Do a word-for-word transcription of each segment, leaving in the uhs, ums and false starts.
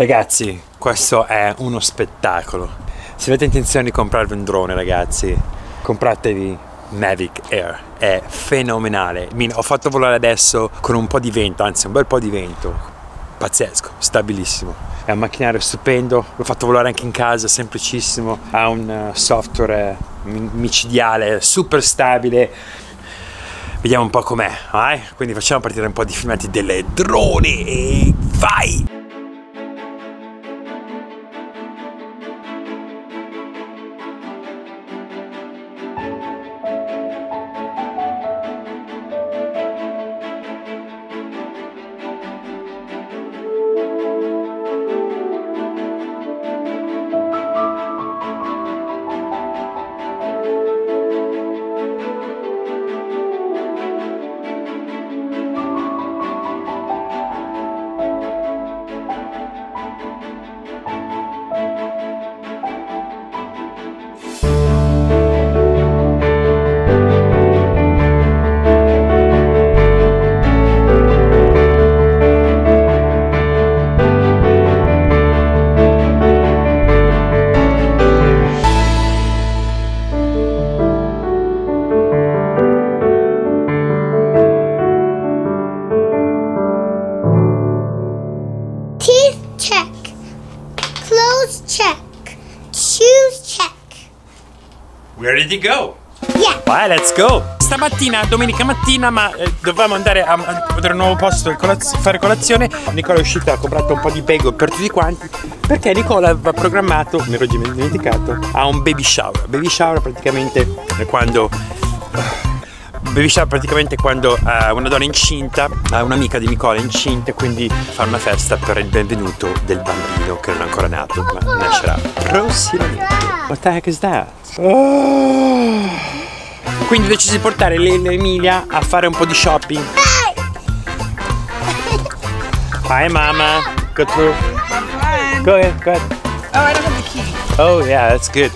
Ragazzi, questo è uno spettacolo. Se avete intenzione di comprarvi un drone, ragazzi, compratevi Mavic Air, è fenomenale. Ho fatto volare adesso con un po' di vento, anzi un bel po' di vento, pazzesco, stabilissimo. È un macchinario stupendo, l'ho fatto volare anche in casa, semplicissimo, ha un software micidiale, super stabile. Vediamo un po' com'è, vai? Quindi facciamo partire un po' di filmati delle droni e vai! Where did you go? Yeah. Vai, let's go! Stamattina, domenica mattina, ma eh, dovevamo andare a, a vedere un nuovo posto per colaz fare colazione. Nicola è uscita, ha comprato un po' di bagel per tutti quanti, perché Nicola aveva programmato, mi ero dimenticato, a un baby shower. Baby shower praticamente è quando... Baby shower praticamente quando uh, una donna incinta, uh, un'amica di Nicola è incinta, quindi fa una festa per il benvenuto del bambino che non è ancora nato, ma nascerà prossimamente. What the heck is that? Oh. Quindi ho deciso di portare l'Emilia a fare un po' di shopping. Hi mama, go through. Go ahead, go ahead. Oh, I don't have the key. Oh yeah, that's good.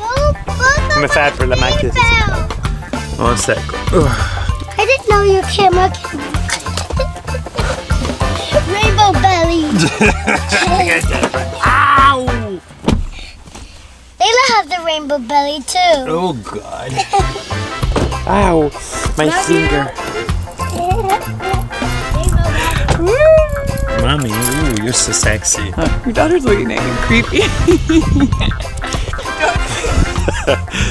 Come fai per la macchina? Un secco. Uh. I didn't know your camera can Rainbow belly. Ow! Layla has the rainbow belly too. Oh god. Ow! My Love finger. You. Mommy, ooh, you're so sexy. Huh? Your daughter's looking at you creepy.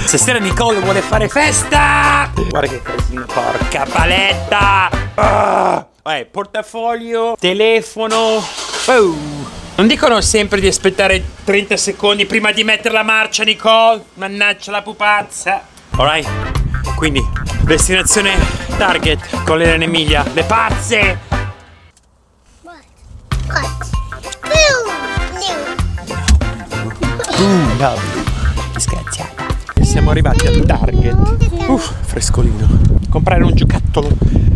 Stasera Nicole vuole fare festa! Guarda che casino, porca paletta! Ah! Vai, portafoglio, telefono. Oh. Non dicono sempre di aspettare trenta secondi prima di mettere la marcia, Nicole? Mannaggia la pupazza! Alright, quindi destinazione Target con Elena Emilia, le pazze! What? What? Boom! No! Disgraziato! Siamo arrivati al Target. Uff, frescolino. Comprare un giocattolo.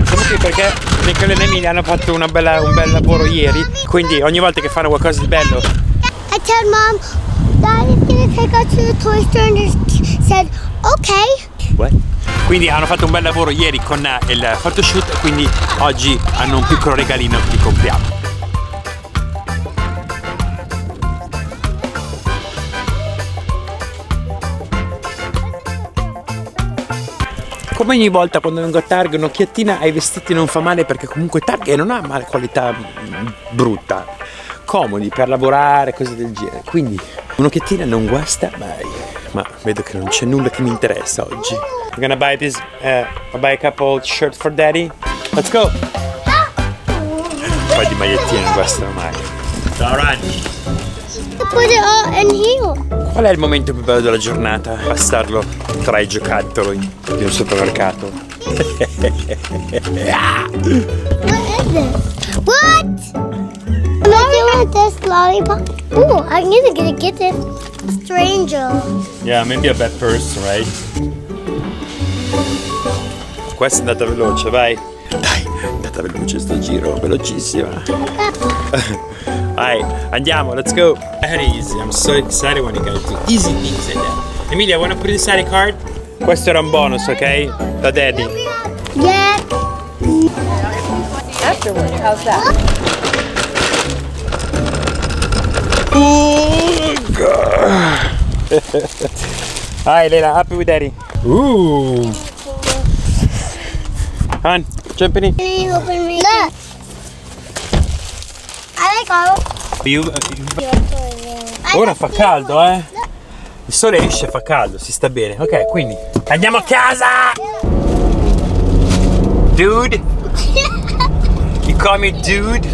Comunque perché Nicola e Emilia hanno fatto una bella, un bel lavoro ieri, quindi ogni volta che fanno qualcosa di bello. I told mom, dad is gonna take us to the toy store and they said, okay. What? Quindi hanno fatto un bel lavoro ieri con il photoshoot, quindi oggi hanno un piccolo regalino che compriamo. Come ogni volta quando vengo a Target, un'occhiatina ai vestiti non fa male, perché comunque Target non ha male qualità brutta, comodi per lavorare, cose del genere, quindi un'occhiatina non guasta mai. Ma vedo che non c'è nulla che mi interessa oggi. I'm gonna buy this, uh, I'll buy a couple shirt for daddy. Let's go! Un po' di magliettine non guastano mai. Alright! Qual è il momento più bello della giornata? Passarlo tra i giocattoli di un supermercato. Questa è andata veloce, vai. Dai, è andata veloce sto giro, velocissima. Vai, andiamo, let's go! That is easy, I'm so excited when you guys do easy things like that. Emilia, wanna put inside a card? Questo era un bonus, ok? Da daddy. Yeah! Afterward, how's that? Ooh, God. All right, Leila, happy with daddy. Ooh. Hon, jump in it. Can you open me? Look. I like all. You, uh, ora fa caldo, eh? Il sole esce, fa caldo, si sta bene. Ok, quindi andiamo a casa. Dude. You call me dude?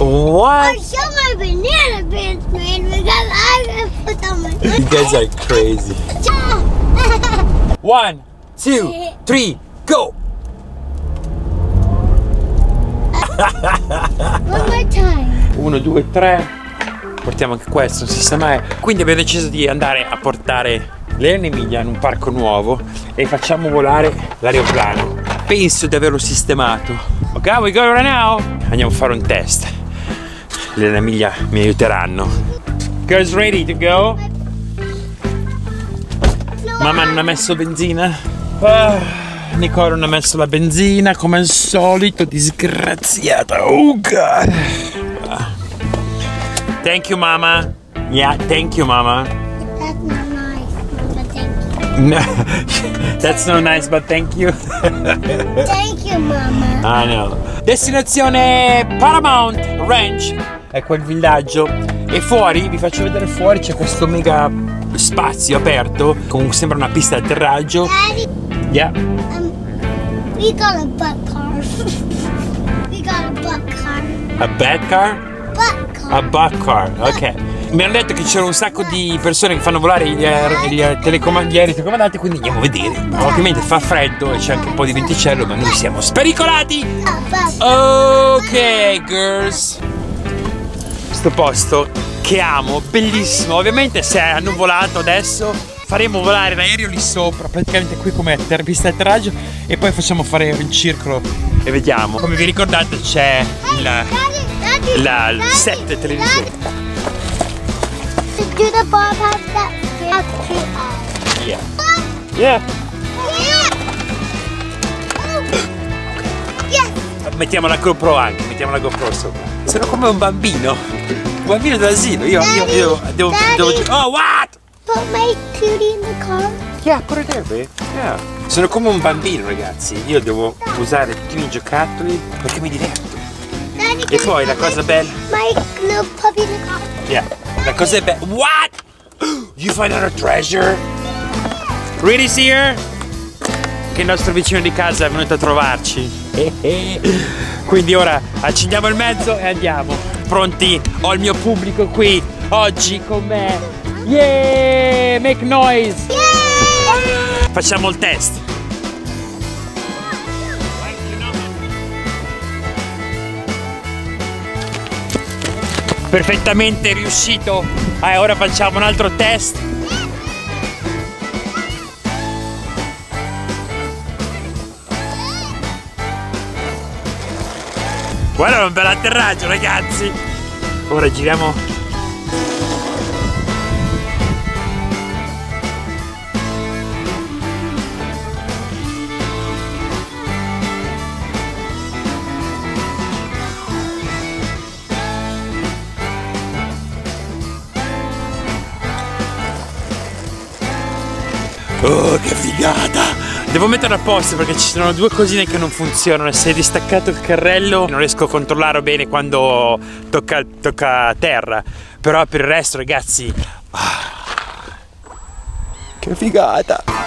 What? I show my banana pants, man, because I put on my. You guys are crazy. One, two, three, go! One more time. Uno, due, tre. Portiamo anche questo, non si sa mai. Quindi abbiamo deciso di andare a portare Leila e Emilia in un parco nuovo e facciamo volare l'aeroplano. Penso di averlo sistemato. Ok, we go right now. Andiamo a fare un test. Leila e Emilia mi aiuteranno. Girls ready to go? No, mamma non ha messo benzina. Ah, Nicola non ha messo la benzina come al solito, disgraziata. Oh god. Ah. Thank you mamma. Yeah, thank you mamma. That's not nice, but thank you. No, that's not nice, but thank you. Thank you mamma. Ah no. Destinazione Paramount Ranch è quel villaggio e fuori, vi faccio vedere fuori, c'è questo mega spazio aperto con sembra una pista di atterraggio. Daddy, yeah. Um, we got a butt car. We got a butt car. A butt car? Butt car. A butt car. Ok. Mi hanno detto che c'era un sacco di persone che fanno volare gli aerei telecomandati, quindi andiamo a vedere. Ovviamente fa freddo e c'è anche un po' di venticello, ma noi siamo spericolati! Ok, girls! Questo posto che amo, bellissimo. Ovviamente se è annuvolato adesso faremo volare l'aereo lì sopra, praticamente qui come pista di atterraggio, e poi facciamo fare un circolo e vediamo. Come vi ricordate c'è il set televisivo. Do the Bob have that up to us? Yeah. Yeah. Yeah. Yeah. Mettiamo la GoPro anche, mettiamo la GoPro sopra. Sono come un bambino. Un bambino dell'asilo. Io, io, io devo, devo, devo... Oh, what? Put my cutie in the car? Yeah, put it there, babe. Yeah. Sono come un bambino, ragazzi. Io devo usare tutti i miei giocattoli perché mi diverto. Daddy, e poi la cosa my, bella... My little puppy in the car? Yeah. La cosa è bella. What? You find out a treasure? Reedy's here? Che il nostro vicino di casa è venuto a trovarci. Quindi ora accendiamo il mezzo e andiamo. Pronti? Ho il mio pubblico qui oggi con me. Yeah! Make noise! Yeah! Facciamo il test. Perfettamente riuscito. Ah, ora facciamo un altro test. Guarda, è un bel atterraggio, ragazzi. Ora giriamo. Oh, che figata! Devo metterlo a posto perché ci sono due cosine che non funzionano. Se è distaccato il carrello non riesco a controllarlo bene quando tocca, tocca terra. Però per il resto, ragazzi, ah, che figata!